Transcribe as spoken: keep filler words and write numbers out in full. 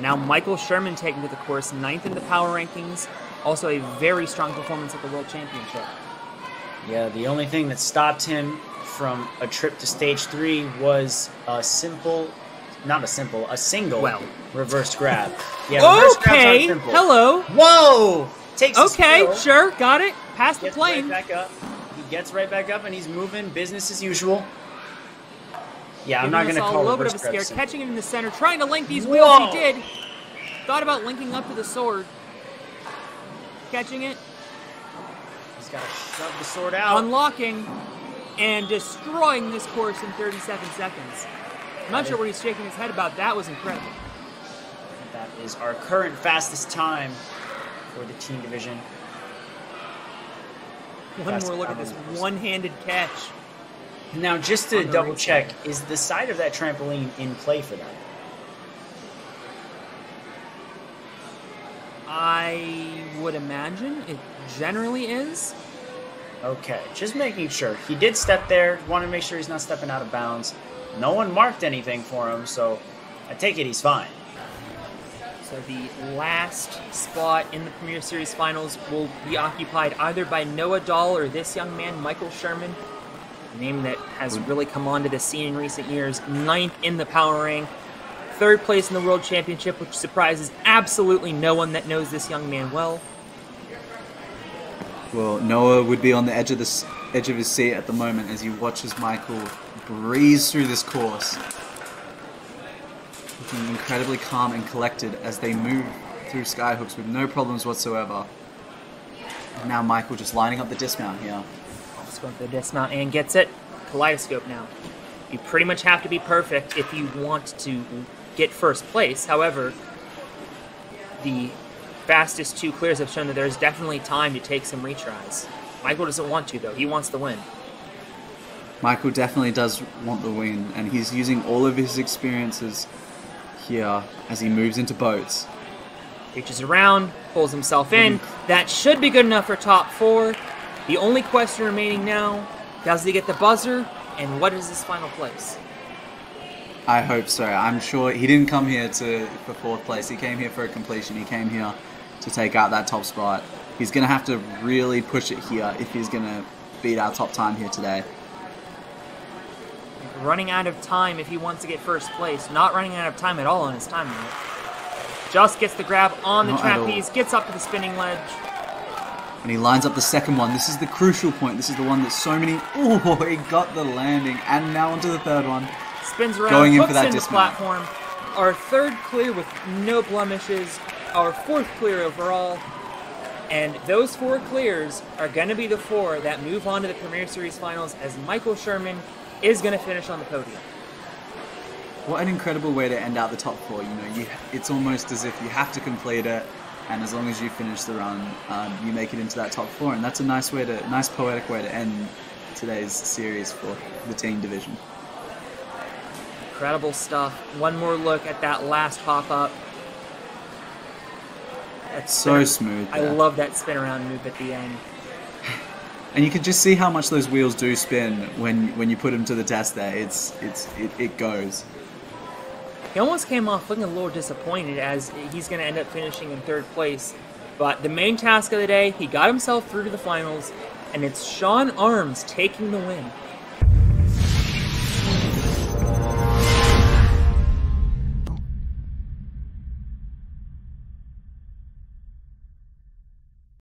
Now Michael Sherman taking to the course ninth in the power rankings, also a very strong performance at the World Championship. Yeah, the only thing that stopped him from a trip to stage three was a simple, not a simple, a single well. reverse grab. Yeah, reverse okay. grabs are simple. Hello. Whoa. Takes okay, sure, got it. Past the plane. Right back up. He gets right back up, and he's moving business as usual. Yeah, I'm not going to call it a little bit of a scare. Simple. Catching him in the center, trying to link these wheels. Whoa. He did. Thought about linking up to the sword. Catching it. He's got to shove the sword out. Unlocking and destroying this course in thirty-seven seconds. I'm not sure what he's shaking his head about. That was incredible. That is our current fastest time for the teen division. One more look at this one-handed catch. Now, just to double check, is the side of that trampoline in play for that? I would imagine it generally is. Okay, just making sure. He did step there. Want to make sure he's not stepping out of bounds. No one marked anything for him, so I take it he's fine. So the last spot in the Premier Series Finals will be occupied either by Noah Dahl or this young man, Michael Sherman, a name that has really come onto the scene in recent years. Ninth in the power rank, third place in the World Championship, which surprises absolutely no one that knows this young man well. Well, Noah would be on the edge of this edge of his seat at the moment as he watches Michael breeze through this course, looking incredibly calm and collected as they move through skyhooks with no problems whatsoever. And now Michael just lining up the dismount here. Let's go for the dismount and gets it. Kaleidoscope now. You pretty much have to be perfect if you want to get first place. However, the fastest two clears have shown that there's definitely time to take some retries. Michael doesn't want to, though. He wants the win. Michael definitely does want the win, and he's using all of his experiences here as he moves into boats. Reaches around, pulls himself in. Mm. That should be good enough for top four. The only question remaining now, does he get the buzzer, and what is his final place? I hope so. I'm sure he didn't come here to for fourth place. He came here for a completion. He came here to take out that top spot. He's going to have to really push it here if he's going to beat our top time here today. Running out of time if he wants to get first place. Not running out of time at all on his time limit. Just gets the grab on the trapeze, gets up to the spinning ledge. And he lines up the second one. This is the crucial point. This is the one that so many... Oh, he got the landing. And now onto the third one. Spins around, going in for that dismount. Platform. Our third clear with no blemishes. Our fourth clear overall. And those four clears are going to be the four that move on to the Premier Series Finals as Michael Sherman is going to finish on the podium. What an incredible way to end out the top four. You know, you, it's almost as if you have to complete it, and as long as you finish the run, um, you make it into that top four, and that's a nice way to, nice poetic way to end today's series for the teen division. Incredible stuff. One more look at that last hop-up. That's so smooth. I love that spin-around move at the end. And you can just see how much those wheels do spin when when you put them to the test there. It's, it's, it, it goes. He almost came off looking a little disappointed as he's going to end up finishing in third place. But the main task of the day, he got himself through to the finals, and it's Sean Arms taking the win.